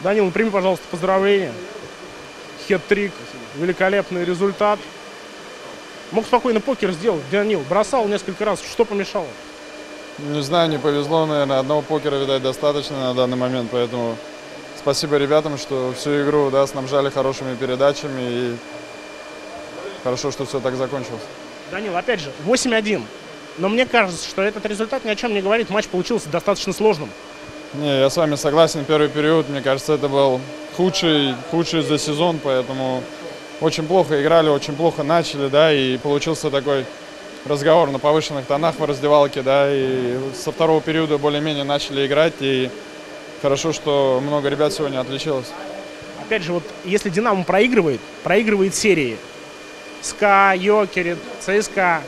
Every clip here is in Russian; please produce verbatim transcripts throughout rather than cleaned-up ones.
Данил, прими, пожалуйста, поздравления. Хет-трик, великолепный результат. Мог спокойно покер сделать, Данил. Бросал несколько раз, что помешало? Не знаю, не повезло, наверное. Одного покера, видать, достаточно на данный момент. Поэтому спасибо ребятам, что всю игру, да, снабжали хорошими передачами. И хорошо, что все так закончилось. Данил, опять же, восемь один. Но мне кажется, что этот результат ни о чем не говорит. Матч получился достаточно сложным. Не, я с вами согласен. Первый период, мне кажется, это был худший, худший за сезон. Поэтому очень плохо играли, очень плохо начали, да, и получился такой разговор на повышенных тонах в раздевалке, да, и со второго периода более-менее начали играть, и хорошо, что много ребят сегодня отличилось. Опять же, вот если «Динамо» проигрывает, проигрывает серии СКА, Йокери, ЦСКА,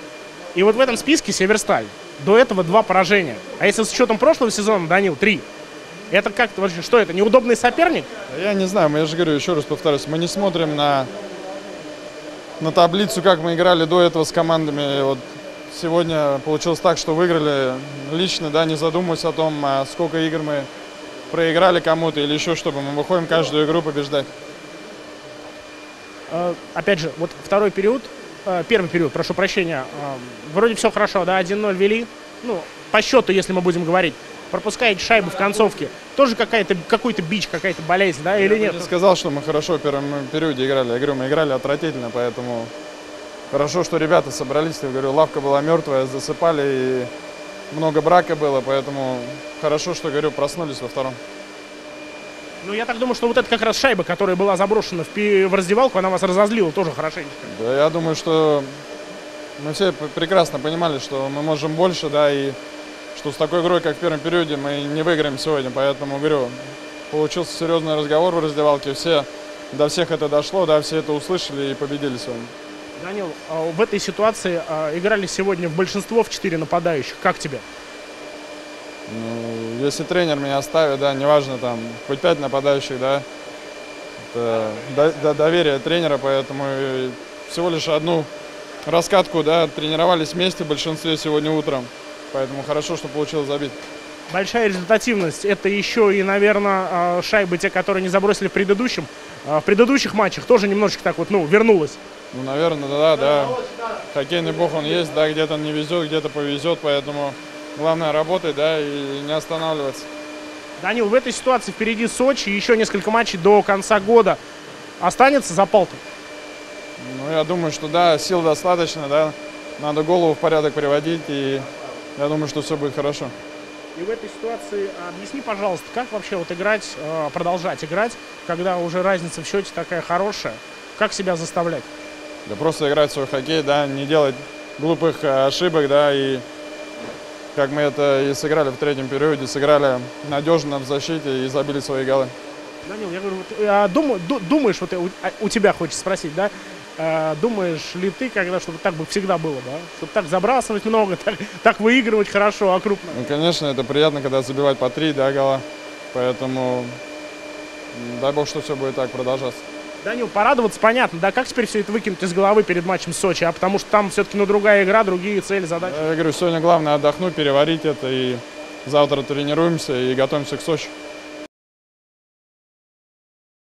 и вот в этом списке «Северсталь». До этого два поражения. А если с учетом прошлого сезона, Данил, три. Это как-то вообще, что это, неудобный соперник? Я не знаю, я же говорю, еще раз повторюсь, мы не смотрим на, на таблицу, как мы играли до этого с командами. Вот сегодня получилось так, что выиграли лично, да, не задумываясь о том, сколько игр мы проиграли кому-то или еще что-то. Мы выходим каждую игру побеждать. Опять же, вот второй период. Первый период, прошу прощения, вроде все хорошо, да, один ноль вели, ну, по счету, если мы будем говорить, пропускаете шайбу в концовке, тоже какая-то, какой-то бич, какая-то болезнь, да, или нет? Я бы не сказал, что мы хорошо в первом периоде играли, я говорю, мы играли отвратительно, поэтому хорошо, что ребята собрались, я говорю, лавка была мертвая, засыпали, и много брака было, поэтому хорошо, что, говорю, проснулись во втором. Ну, я так думаю, что вот это как раз шайба, которая была заброшена в раздевалку, она вас разозлила тоже хорошенько. Да, я думаю, что мы все прекрасно понимали, что мы можем больше, да, и что с такой игрой, как в первом периоде, мы не выиграем сегодня. Поэтому, говорю, получился серьезный разговор в раздевалке, все, до всех это дошло, да, все это услышали и победили сегодня. Данил, в этой ситуации играли сегодня в большинство в четыре нападающих. Как тебе? Ну, если тренер меня оставит, да, неважно, там, хоть пять нападающих, да, это до, до доверие тренера, поэтому всего лишь одну раскатку, да, тренировались вместе в большинстве сегодня утром, поэтому хорошо, что получилось забить. Большая результативность, это еще и, наверное, шайбы, те, которые не забросили в предыдущем, в предыдущих матчах тоже немножечко так вот, ну, вернулась. Ну, наверное, да, да, хоккейный бог он есть, да, где-то не везет, где-то повезет, поэтому... Главное работать, да, и не останавливаться. Данил, в этой ситуации впереди Сочи, еще несколько матчей до конца года. Останется запал-то? Ну, я думаю, что да, сил достаточно, да. Надо голову в порядок приводить, и я думаю, что все будет хорошо. И в этой ситуации объясни, пожалуйста, как вообще вот играть, продолжать играть, когда уже разница в счете такая хорошая? Как себя заставлять? Да просто играть в свой хоккей, да, не делать глупых ошибок, да, и... Как мы это и сыграли в третьем периоде, сыграли надежно в защите и забили свои голы. Данил, я говорю, вот, а думаю, думаешь, вот у, у тебя хочется спросить, да? А, думаешь ли ты, когда, чтобы так бы всегда было, да? Чтобы так забрасывать много, так, так выигрывать хорошо, а крупно? Ну, конечно, это приятно, когда забивать по три, да, гола. Поэтому дай бог, что все будет так продолжаться. Данил, порадоваться понятно, да, как теперь все это выкинуть из головы перед матчем Сочи, а потому что там все-таки, ну, другая игра, другие цели, задачи. Я говорю, сегодня главное отдохнуть, переварить это, и завтра тренируемся и готовимся к Сочи.